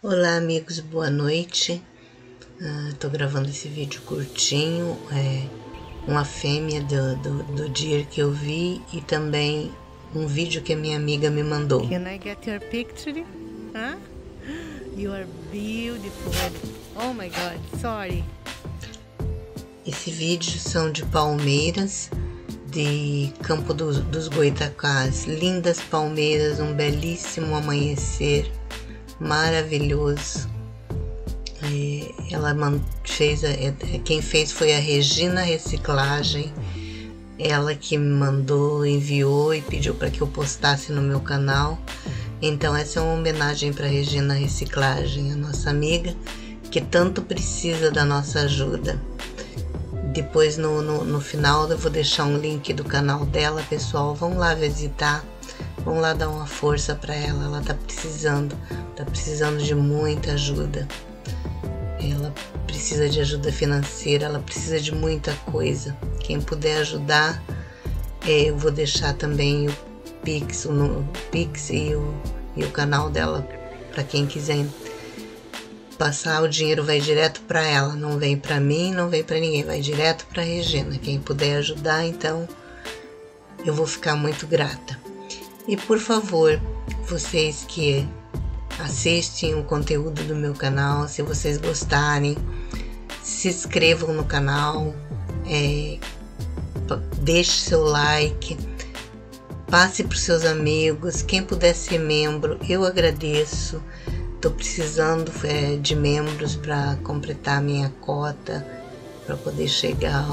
Olá amigos, boa noite. Tô gravando esse vídeo curtinho, uma fêmea do Deer que eu vi e também um vídeo que a minha amiga me mandou. Can I get your picture? Huh? You are beautiful. Oh my God, sorry. Esse vídeo são de palmeiras, de campo dos goitacás. Lindas palmeiras, um belíssimo amanhecer. Maravilhoso. Ela fez, quem fez foi a Regina Reciclagem, ela que mandou, enviou e pediu para que eu postasse no meu canal. Então essa é uma homenagem para Regina Reciclagem, a nossa amiga que tanto precisa da nossa ajuda. Depois no final eu vou deixar um link do canal dela, pessoal, vão lá visitar. Vamos lá dar uma força para ela, ela tá precisando de muita ajuda. Ela precisa de ajuda financeira, ela precisa de muita coisa. Quem puder ajudar, eu vou deixar também o Pix, e o canal dela para quem quiser passar. O dinheiro vai direto para ela, não vem para mim, não vem para ninguém, vai direto para Regina. Quem puder ajudar, então eu vou ficar muito grata. E por favor, vocês que assistem o conteúdo do meu canal, se vocês gostarem, se inscrevam no canal, deixe seu like, passe para os seus amigos, quem puder ser membro, eu agradeço. Estou precisando de membros para completar a minha cota, para poder chegar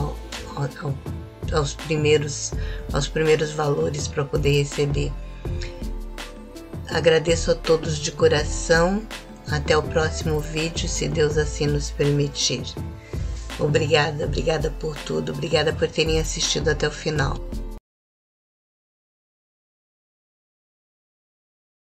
aos primeiros valores para poder receber. Agradeço a todos de coração. Até o próximo vídeo, se Deus assim nos permitir. Obrigada, obrigada por tudo. Obrigada por terem assistido até o final.